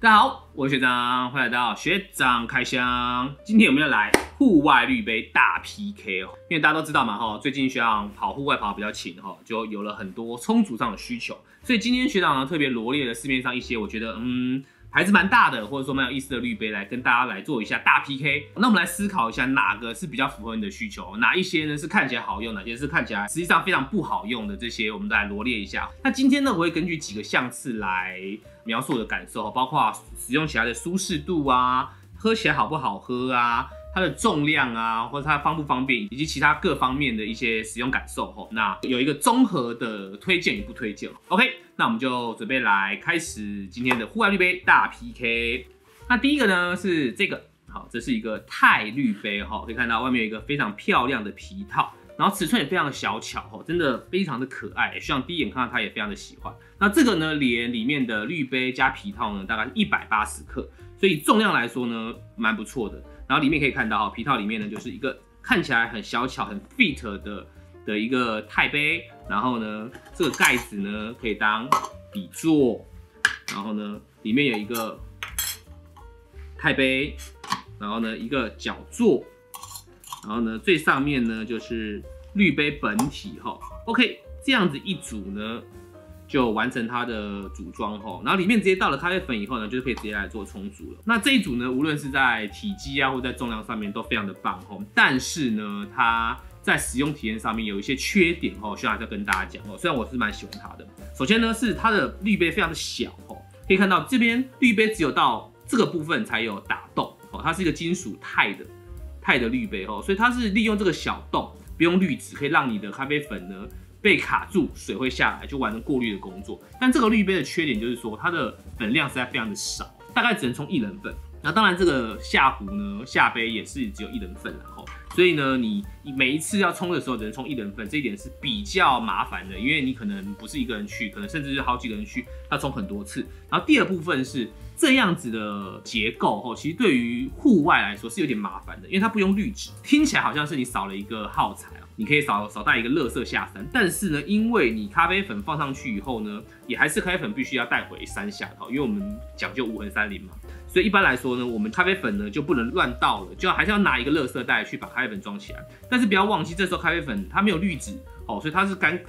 大家好，我是学长，欢迎来到学长开箱。今天我们要来户外滤杯大 PK 哦，因为大家都知道嘛哈，最近学长跑户外跑比较勤哈，就有了很多充足上的需求，所以今天学长呢特别罗列了市面上一些我觉得牌子蛮大的，或者说蛮有意思的滤杯，来跟大家来做一下大 PK。那我们来思考一下哪个是比较符合你的需求，哪一些呢是看起来好用，哪些是看起来实际上非常不好用的，这些我们再来罗列一下。那今天呢，我会根据几个项次来描述我的感受，包括使用起来的舒适度啊，喝起来好不好喝啊，它的重量啊，或者它方不方便，以及其他各方面的一些使用感受。那有一个综合的推荐与不推荐。OK。那我们就准备来开始今天的户外滤杯大 PK。那第一个呢是这个，好，这是一个钛滤杯哈，可以看到外面有一个非常漂亮的皮套，然后尺寸也非常的小巧哈，真的非常的可爱，希望第一眼看到它也非常的喜欢。那这个呢，连里面的滤杯加皮套呢，大概是180克，所以重量来说呢，蛮不错的。然后里面可以看到，皮套里面呢就是一个看起来很小巧、很 fit 的一个钛杯。然后呢，这个盖子呢可以当底座，然后呢，里面有一个钛杯，然后呢一个角座，然后呢最上面呢就是滤杯本体哈。OK， 这样子一组呢就完成它的组装哈。然后里面直接倒了咖啡粉以后呢，就可以直接来做冲煮了。那这一组呢，无论是在体积啊或在重量上面都非常的棒哈，但是呢它在使用体验上面有一些缺点哦，学长还是要跟大家讲哦。虽然我是蛮喜欢它的，首先呢是它的滤杯非常的小哦，可以看到这边滤杯只有到这个部分才有打洞哦，它是一个金属钛的滤杯哦，所以它是利用这个小洞，不用滤纸，可以让你的咖啡粉呢被卡住，水会下来，就完成过滤的工作。但这个滤杯的缺点就是说它的粉量实在非常的少，大概只能冲1人份。那当然，这个下壶呢，下杯也是只有1人份啦吼，所以呢，你每一次要冲的时候只能冲1人份，这一点是比较麻烦的，因为你可能不是一个人去，可能甚至是好几个人去，要冲很多次。然后第二部分是这样子的结构吼，其实对于户外来说是有点麻烦的，因为它不用滤纸，听起来好像是你少了一个耗材，你可以少带一个垃圾下山，但是呢，因为你咖啡粉放上去以后呢，也还是咖啡粉必须要带回山下的，因为我们讲究无痕山林嘛。所以一般来说呢，我们咖啡粉呢就不能乱倒了，就还是要拿一个垃圾袋去把咖啡粉装起来。但是不要忘记，这时候咖啡粉它没有滤纸哦，所以它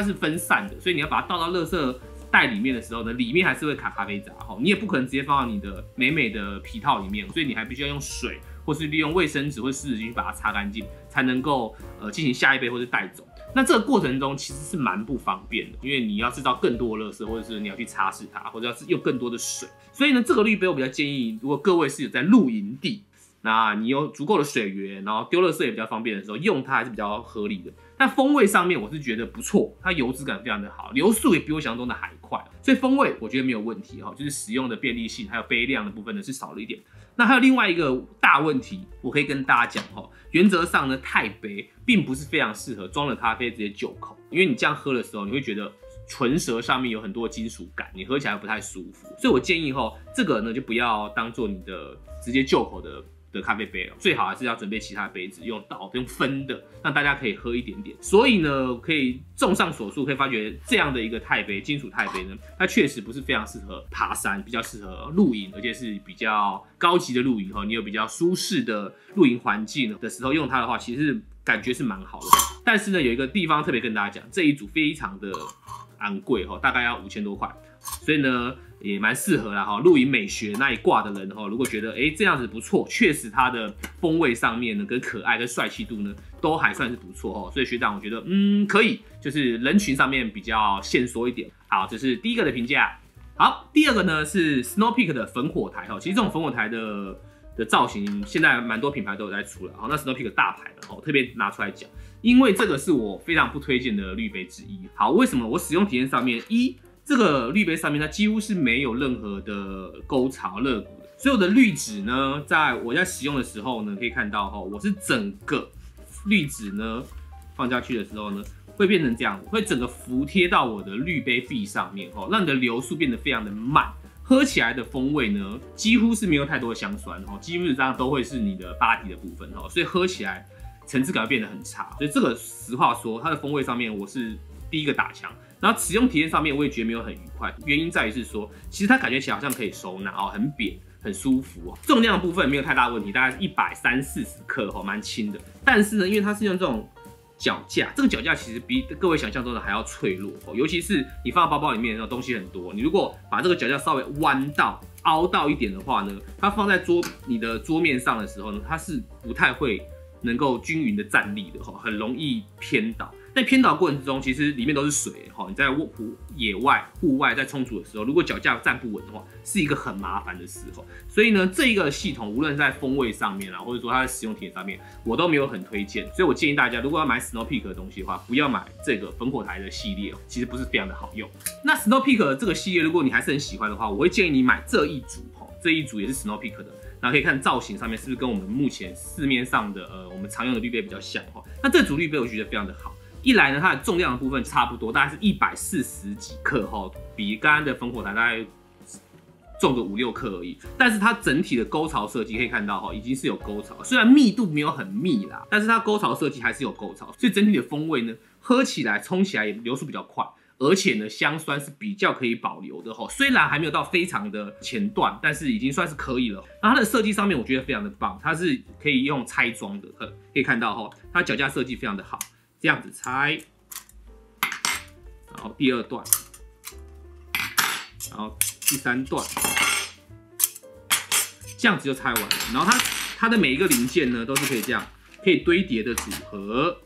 是分散的，所以你要把它倒到垃圾袋里面的时候呢，里面还是会卡咖啡渣哦。你也不可能直接放到你的美的皮套里面，所以你还必须要用水或是利用卫生纸或湿纸巾把它擦干净，才能够进行下一杯或是带走。那这个过程中其实是蛮不方便的，因为你要制造更多的垃圾，或者是你要去擦拭它，或者要用更多的水。所以呢，这个滤杯我比较建议，如果各位是有在露营地，那你有足够的水源，然后丢垃圾也比较方便的时候，用它还是比较合理的。但风味上面我是觉得不错，它油脂感非常的好，流速也比我想象中的还快，所以风味我觉得没有问题哈，就是使用的便利性还有杯量的部分呢是少了一点。那还有另外一个大问题，我可以跟大家讲哈，原则上呢，钛杯并不是非常适合装了咖啡直接就口，因为你这样喝的时候，你会觉得唇舌上面有很多金属感，你喝起来不太舒服。所以我建议哈，这个呢就不要当做你的直接就口的咖啡杯了，最好还是要准备其他杯子，用倒的、用分的，让大家可以喝一点点。所以呢，可以综上所述，可以发觉这样的一个钛杯，金属钛杯呢，它确实不是非常适合爬山，比较适合露营，而且是比较高级的露营哈。你有比较舒适的露营环境的时候用它的话，其实感觉是蛮好的。但是呢，有一个地方特别跟大家讲，这一组非常的昂贵哈，大概要5000多块，所以呢。也蛮适合啦哈，露营美学那一挂的人哈，如果觉得这样子不错，确实它的风味上面呢，跟可爱跟帅气度呢，都还算是不错哦。所以学长我觉得可以，就是人群上面比较限缩一点。好，这是第一个的评价。好，第二个呢是 Snow Peak 的焚火台哈，其实这种焚火台的造型现在蛮多品牌都有在出了，好，那 Snow Peak 大牌了哦，特别拿出来讲，因为这个是我非常不推荐的滤杯之一。好，为什么？我使用体验上面这个滤杯上面它几乎是没有任何的沟槽肋骨的，所有的滤纸呢，在我在使用的时候呢，可以看到哈，我是整个滤纸呢放下去的时候呢，会变成这样，会整个服贴到我的滤杯壁上面哈，让你的流速变得非常的慢，喝起来的风味呢，几乎是没有太多的香酸哈，基本上都会是你的body的部分哈，所以喝起来层次感会变得很差，所以这个实话说，它的风味上面我是第一个打枪。然后使用体验上面我也觉得没有很愉快，原因在于是说，其实它感觉起来好像可以收纳哦，很扁。 很舒服哦，重量的部分没有太大问题，大概130-140克哦，蛮轻的。但是呢，因为它是用这种脚架，这个脚架其实比各位想象中的还要脆弱哦，尤其是你放到包包里面那种东西很多，你如果把这个脚架稍微弯到、凹到一点的话呢，它放在你的桌面上的时候呢，它是不太会能够均匀的站立的哦，很容易偏倒。 在偏倒过程之中，其实里面都是水哈。你在野外、户外在冲煮的时候，如果脚架站不稳的话，是一个很麻烦的时候。所以呢，这一个系统无论在风味上面啊，或者说它的使用体验上面，我都没有很推荐。所以我建议大家，如果要买 Snow Peak 的东西的话，不要买这个烽火台的系列，其实不是非常的好用。那 Snow Peak 这个系列，如果你还是很喜欢的话，我会建议你买这一组哈，这一组也是 Snow Peak 的。 然后可以看造型上面是不是跟我们目前市面上的我们常用的滤杯比较像哈。那这组滤杯我觉得非常的好，一来呢它的重量的部分差不多，大概是140几克哈，比刚刚的烽火台大概重个5-6克而已。但是它整体的沟槽设计可以看到哈，已经是有沟槽，虽然密度没有很密啦，但是它沟槽设计还是有沟槽，所以整体的风味呢，喝起来、冲起来也流速比较快。 而且呢，香酸是比较可以保留的吼，虽然还没有到非常的前段，但是已经算是可以了。那它的设计上面，我觉得非常的棒，它是可以用拆装的，可以看到吼，它脚架设计非常的好，这样子拆，然后第二段，然后第三段，这样子就拆完了。然后它的每一个零件呢，都是可以这样可以堆叠的组合，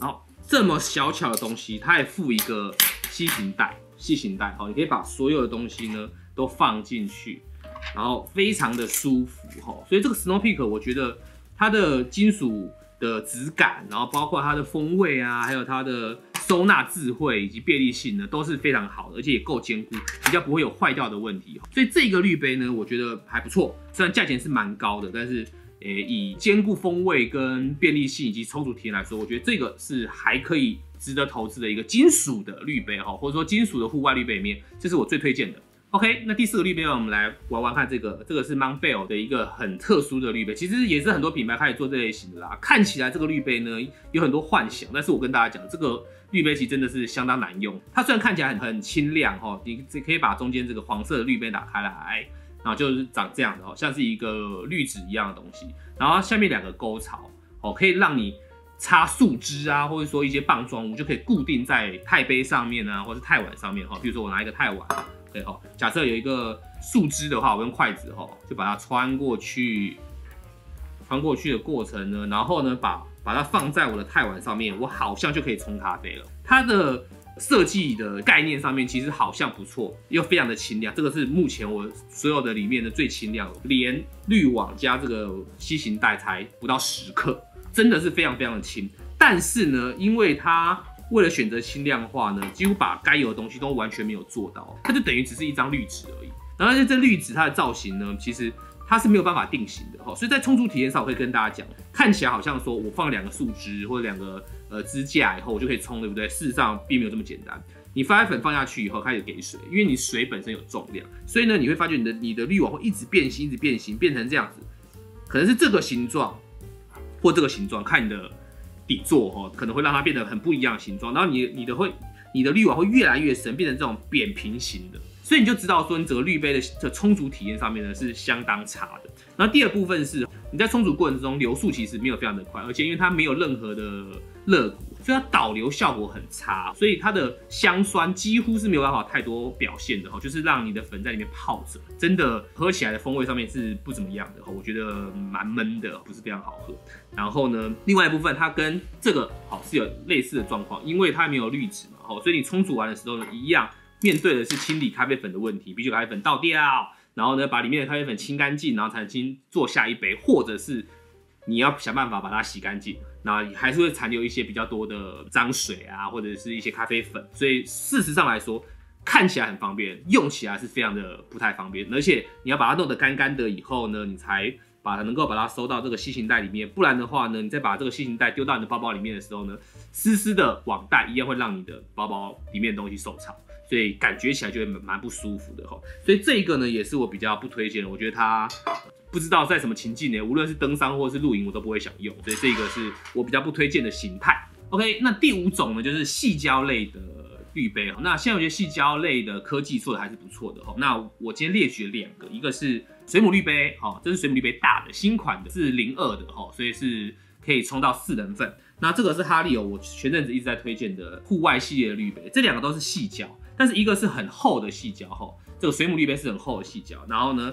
然后。 这么小巧的东西，它也附一个吸型袋，好，你可以把所有的东西呢都放进去，然后非常的舒服哈。所以这个 Snow Peak 我觉得它的金属的质感，然后包括它的风味啊，还有它的收纳智慧以及便利性呢，都是非常好的，而且也够坚固，比较不会有坏掉的问题。所以这个滤杯呢，我觉得还不错，虽然价钱是蛮高的，但是。 以兼顾风味跟便利性以及冲煮体验来说，我觉得这个是还可以值得投资的一个金属的滤杯哈，或者说金属的户外滤杯里面，这是我最推荐的。OK， 那第四个滤杯我们来玩玩看这个是 Montbell 的一个很特殊的滤杯，其实也是很多品牌开始做这类型的啦。看起来这个滤杯呢有很多幻想，但是我跟大家讲，这个滤杯其实真的是相当难用。它虽然看起来很清亮哈，你可以把中间这个黄色的滤杯打开来。 然后就是长这样的哦，像是一个滤纸一样的东西，然后下面2个沟槽哦，可以让你插树枝啊，或者说一些棒状物，就可以固定在钛杯上面啊，或是钛碗上面哈。比如说我拿一个钛碗，对哈，假设有一个树枝的话，我用筷子哈就把它穿过去，穿过去的过程呢，然后呢把它放在我的钛碗上面，我好像就可以冲咖啡了。它的 设计的概念上面其实好像不错，又非常的轻量，这个是目前我所有的里面的最轻量的，连滤网加这个吸型带才不到10克，真的是非常非常的轻。但是呢，因为它为了选择轻量化呢，几乎把该有的东西都完全没有做到，它就等于只是一张滤纸而已。然后这滤纸它的造型呢，其实它是没有办法定型的哈，所以在冲煮体验上，我会跟大家讲，看起来好像说我放2个树枝或者2个。 支架以后我就可以冲，对不对？事实上并没有这么简单。你发酵粉放下去以后，开始给水，因为你水本身有重量，所以呢，你会发觉你的滤网会一直变形，一直变形，变成这样子，可能是这个形状或这个形状，看你的底座哦，可能会让它变得很不一样的形状。然后你的滤网会越来越深，变成这种扁平型的，所以你就知道说你整个滤杯的冲煮体验上面呢是相当差的。然后第二部分是你在冲煮过程中流速其实没有非常的快，而且因为它没有任何的 热谷，所以它导流效果很差，所以它的香酸几乎是没有办法太多表现的哈，就是让你的粉在里面泡着，真的喝起来的风味上面是不怎么样的哈，我觉得蛮闷的，不是非常好喝。然后呢，另外一部分它跟这个好是有类似的状况，因为它没有滤纸嘛哈，所以你冲煮完的时候呢，一样面对的是清理咖啡粉的问题，必须把咖啡粉倒掉，然后呢把里面的咖啡粉清干净，然后才能做下一杯，或者是你要想办法把它洗干净。 那还是会残留一些比较多的脏水啊，或者是一些咖啡粉，所以事实上来说，看起来很方便，用起来是非常的不太方便，而且你要把它弄得干干的以后呢，你才能够把它收到这个吸型袋里面，不然的话呢，你再把这个吸型袋丢到你的包包里面的时候呢，湿湿的网袋一样会让你的包包里面的东西受潮，所以感觉起来就会蛮不舒服的吼。所以这个呢，也是我比较不推荐的，我觉得它 不知道在什么情境呢？无论是登山或是露营，我都不会想用，所以这个是我比较不推荐的形态。OK， 那第五种呢，就是矽胶类的滤杯。那现在我觉得矽胶类的科技做的还是不错的。那我今天列举了两个，一个是水母滤杯，这是水母滤杯大的新款的，是02的，所以是可以冲到4人份。那这个是哈利我前阵子一直在推荐的户外系列的滤杯，这两个都是矽胶，但是一个是很厚的矽胶，这个水母滤杯是很厚的矽胶，然后呢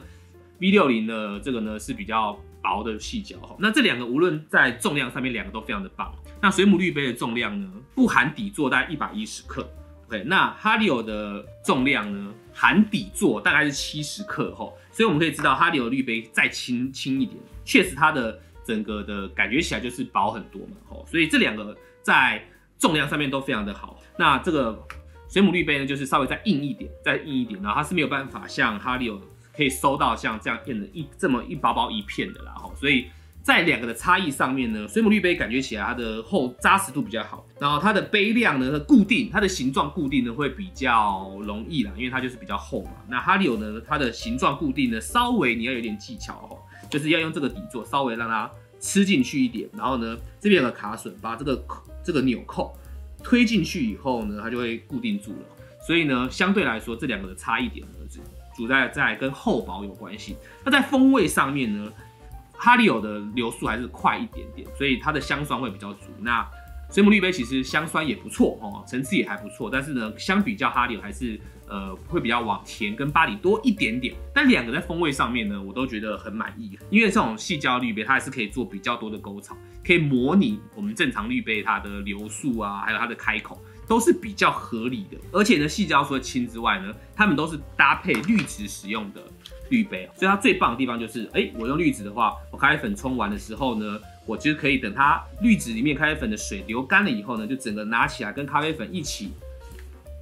V60 的这个呢是比较薄的矽胶。那这两个无论在重量上面，两个都非常的棒。那水母滤杯的重量呢，不含底座大概110克。 OK， 那哈利的重量呢，含底座大概是70克吼，所以我们可以知道哈利的滤杯再轻一点，确实它的整个的感觉起来就是薄很多嘛吼，所以这两个在重量上面都非常的好。那这个水母滤杯呢，就是稍微再硬一点，然后它是没有办法像哈利可以收到像这样变成这么薄薄一片的啦吼，所以在两个的差异上面呢，水母滤杯感觉起来它的厚扎实度比较好，然后它的杯量呢固定，它的形状固定呢会比较容易啦，因为它就是比较厚嘛。那哈利呢，它的形状固定呢稍微你要有点技巧哦，就是要用这个底座稍微让它吃进去一点，然后呢这边有个卡榫，把这个纽扣推进去以后呢，它就会固定住了。所以呢，相对来说这两个的差异点呢，主在跟厚薄有关系。那在风味上面呢？ 哈利的流速还是快一点点，所以它的香酸会比较足。那水母滤杯其实香酸也不错哦，层次也还不错，但是呢，相比较哈利还是会比较往甜跟巴黎多一点点。但两个在风味上面呢，我都觉得很满意，因为这种矽胶滤杯它还是可以做比较多的沟槽，可以模拟我们正常滤杯它的流速啊，还有它的开口都是比较合理的。而且呢，矽胶除了轻之外呢，它们都是搭配滤纸使用的 滤杯，所以它最棒的地方就是，我用滤纸的话，我咖啡粉冲完的时候呢，我就可以等它滤纸里面咖啡粉的水流干了以后呢，就整个拿起来跟咖啡粉一起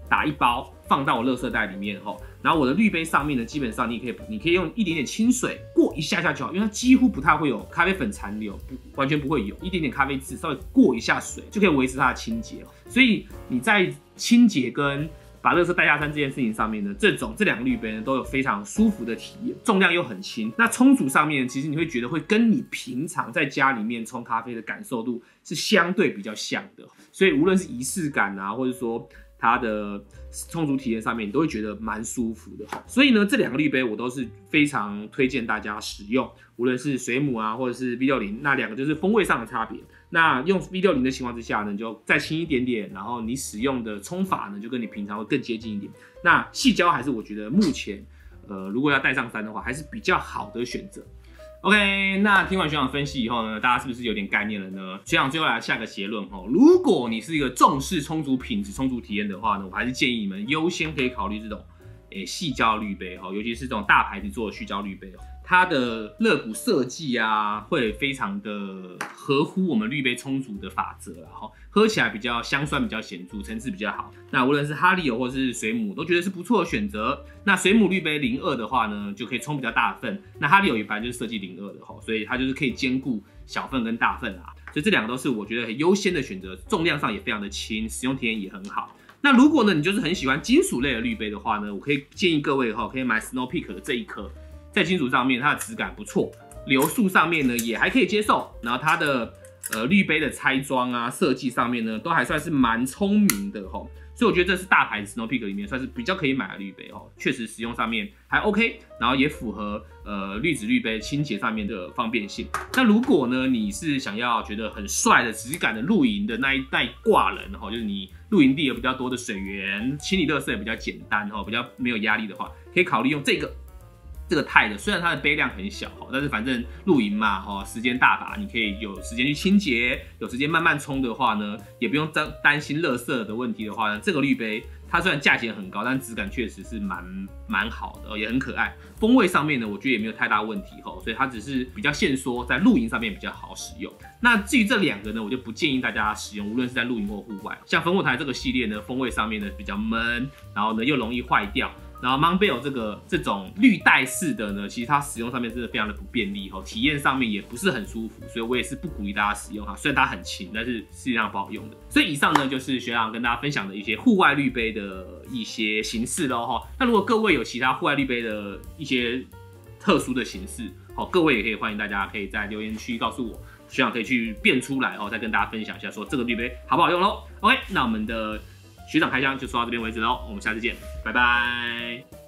打一包，放到我垃圾袋里面吼。然后我的滤杯上面呢，基本上你可以用一点点清水过一下下就好，因为它几乎不太会有咖啡粉残留，完全不会有一点点咖啡渍，稍微过一下水就可以维持它的清洁。所以你在清洁跟 把垃圾带下山这件事情上面呢，这两个滤杯呢都有非常舒服的体验，重量又很轻。那冲煮上面，其实你会觉得会跟你平常在家里面冲咖啡的感受度是相对比较像的，所以无论是仪式感啊，或者说它的冲煮体验上面，你都会觉得蛮舒服的。所以呢，这两个滤杯我都是非常推荐大家使用，无论是水母啊，或者是 V60， 那两个就是风味上的差别。 那用 V60 的情况之下呢，你就再轻一点点，然后你使用的冲法呢，就跟你平常会更接近一点。那矽胶还是我觉得目前，如果要带上山的话，还是比较好的选择。OK， 那听完学长分析以后呢，大家是不是有点概念了呢？学长最后来下个结论哦，如果你是一个重视冲煮品质、冲煮体验的话呢，我还是建议你们优先可以考虑这种矽胶滤杯哦，尤其是这种大牌子做的矽胶滤杯哦。 它的肋骨设计啊，会非常的合乎我们滤杯冲煮的法则啦，喝起来比较香酸，比较显著，层次比较好。那无论是哈利或是水母，都觉得是不错的选择。那水母滤杯02的话呢，就可以冲比较大份。那哈利也反正就是设计02的吼，所以它就是可以兼顾小份跟大份啦。所以这两个都是我觉得很优先的选择，重量上也非常的轻，使用体验也很好。 那如果呢，你就是很喜欢金属类的滤杯的话呢，我可以建议各位哈，可以买 Snow Peak 的这一颗，在金属上面它的质感不错，流速上面呢也还可以接受，然后它的滤杯的拆装啊设计上面呢都还算是蛮聪明的哈，所以我觉得这是大牌 Snow Peak 里面算是比较可以买的滤杯哦，确实使用上面还 OK， 然后也符合滤纸滤杯清洁上面的方便性。那如果呢你是想要觉得很帅的质感的露营的那一挂人哈，就是你 露营地有比较多的水源，清理垃圾也比较简单哦，比较没有压力的话，可以考虑用这个钛的。虽然它的杯量很小哈，但是反正露营嘛哈，时间大把，你可以有时间去清洁，有时间慢慢冲的话呢，也不用担心垃圾的问题的话呢，这个滤杯它虽然价钱很高，但质感确实是蛮好的，也很可爱。风味上面呢，我觉得也没有太大问题哈，所以它只是比较限缩在露营上面比较好使用。 那至于这两个呢，我就不建议大家使用，无论是在露营或户外。像烽火台这个系列呢，风味上面呢比较闷，然后呢又容易坏掉。然后 Montbell 这种滤带式的呢，其实它使用上面真的非常的不便利哦，体验上面也不是很舒服，所以我也是不鼓励大家使用它。虽然它很轻，但是实际上不好用的。所以以上呢就是学长跟大家分享的一些户外滤杯的一些形式咯哈。那如果各位有其他户外滤杯的一些特殊的形式，好，各位也可以欢迎大家可以在留言区告诉我。希望可以去变出来哦，再跟大家分享一下，说这个滤杯好不好用咯。OK， 那我们的学长开箱就说到这边为止咯，我们下次见，拜拜。